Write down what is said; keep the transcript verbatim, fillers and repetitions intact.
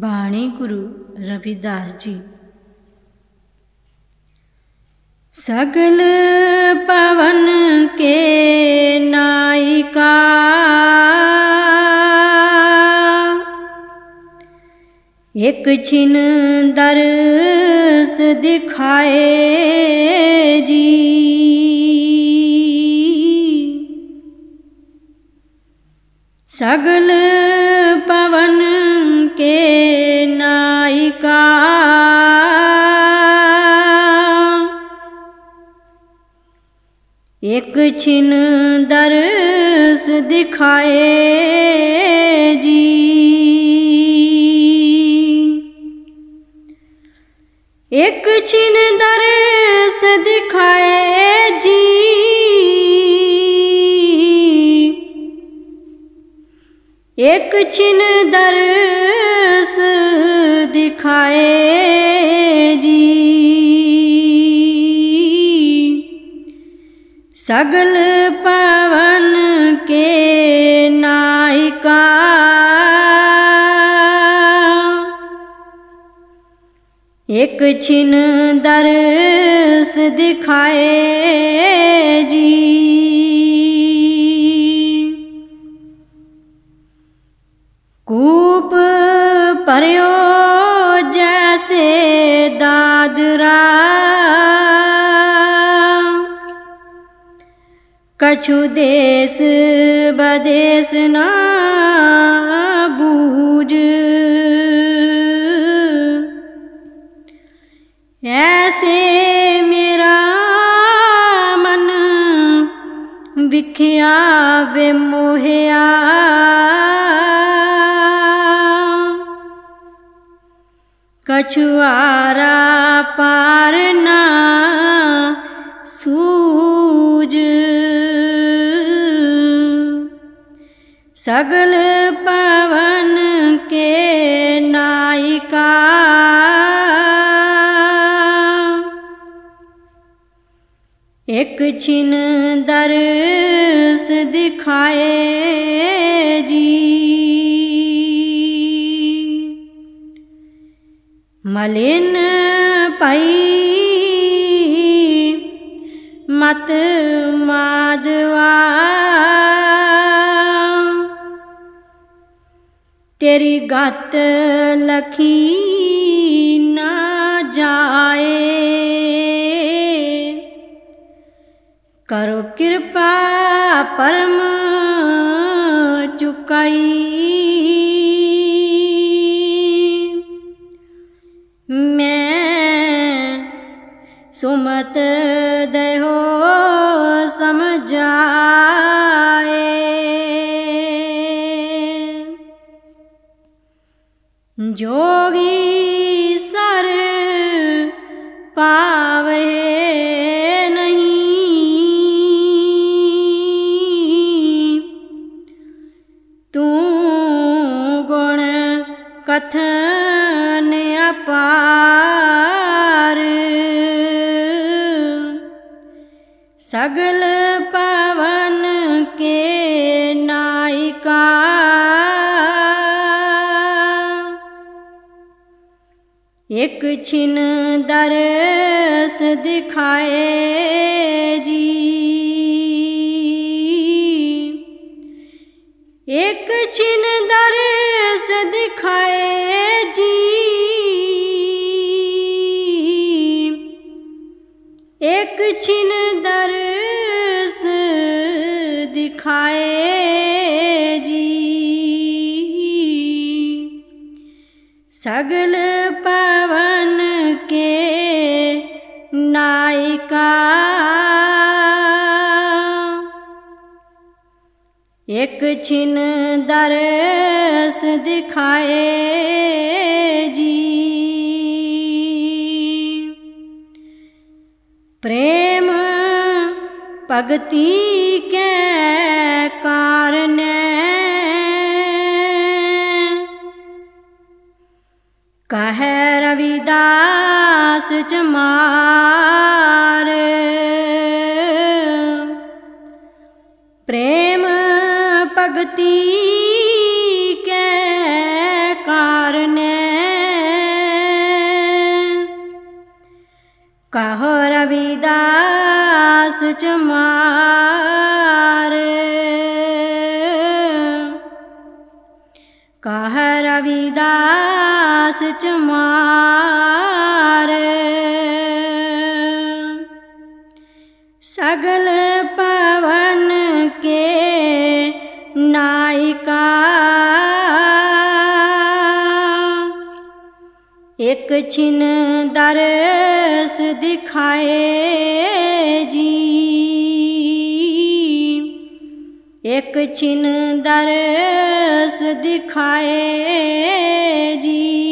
बाणी गुरु रविदास जी। सगल पवन के नायिका एक छिन दर्श दिखाए जी। सगल पवन के नायिका एक छिन दर्श दिखाए जी। एक छिन दर्श दिखाए जी, एक छिन दर्श दिखाए जी। सगल पवन के नायिका एक छिन दर्श दिखाए जी। कूप परयो जैसे दादरा कछु देश बदेश ना बूझ। ऐसे मेरा मन विख्या वे मोहया कछुआरा पार ना सूझ। सगल पवन के नायिका एक छिन दर्श दिखाए जी। मलिन पई मत माधवा तेरी गत लखी ना जाए। करो कृपा परम चुकाई मैं सुमत देहो समझाए। जोगी सर पावे नहीं तू गुण कथन अपार। सगल पवन के नायिका एक छिन दर्श दिखाए जी। एक छिन दर्श दिखाए जी, एक छिन दर्श दिखाए जी। सगल पवन के नायिका एक छिन दर्श दिखाए जी। प्रेम भगति के कारण कहे रविदास चमार। प्रेम भगति के कारण कहो रविदास चमार, कहो रविदास चमार। सगल पवन के नायिका एक छिन दरस दिखाए जी, एक छिन दरस दिखाए जी।